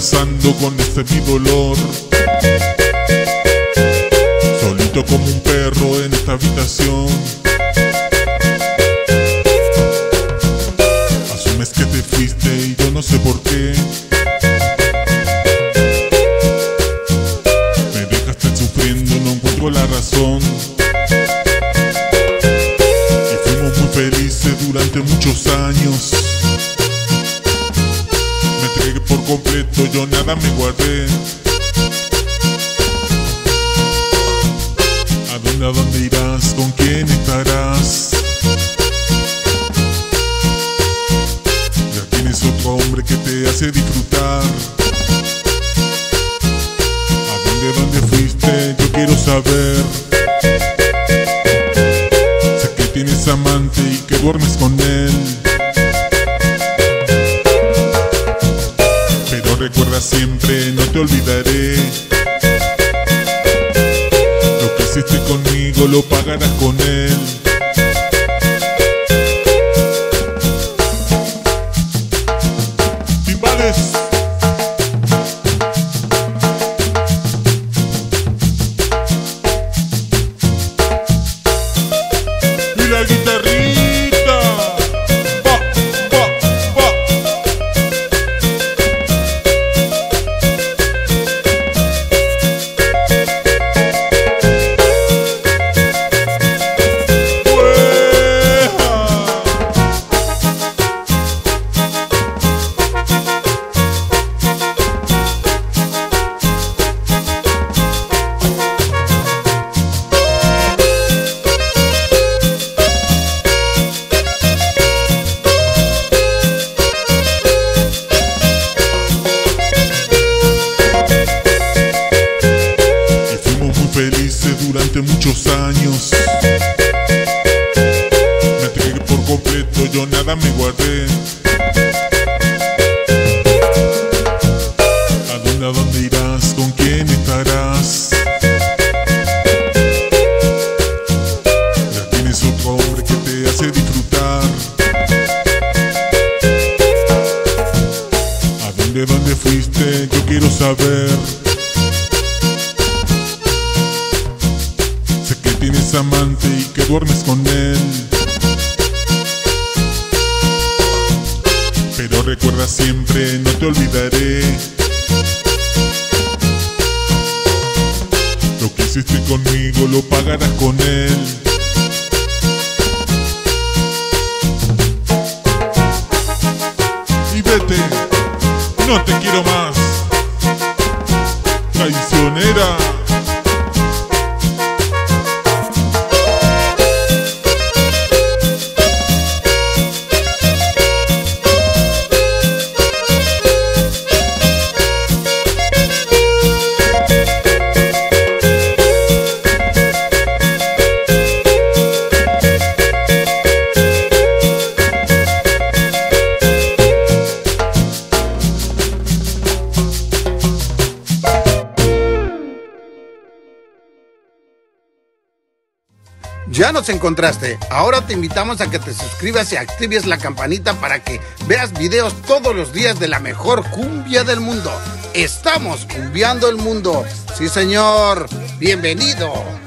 pasando con este mi dolor? Solito como un perro en esta habitación. Asumes que te fuiste y yo no sé por qué. Me dejaste sufriendo, no encuentro la razón. Y fuimos muy felices durante muchos años. Por completo, yo nada me guardé. ¿A dónde irás? ¿Con quién estarás? Ya tienes otro hombre que te hace disfrutar. ¿A dónde fuiste? Yo quiero saber. Sé que tienes amante y que duermes con él. Recuerda siempre, no te olvidaré. Lo que hiciste conmigo lo pagarás con él. Timbales. Y la guitarrita. Durante muchos años me entregué por completo, yo nada me guardé. ¿A dónde irás? ¿Con quién estarás? Ya tienes otro hombre que te hace disfrutar. ¿A dónde fuiste? Yo quiero saber. Tienes amante y que duermes con él. Pero recuerda siempre, no te olvidaré. Lo que hiciste conmigo lo pagarás con él. Y vete, no te quiero más. Traicionera. Ya nos encontraste, ahora te invitamos a que te suscribas y actives la campanita para que veas videos todos los días de la mejor cumbia del mundo. Estamos cumbiando el mundo. Sí, señor. Bienvenido.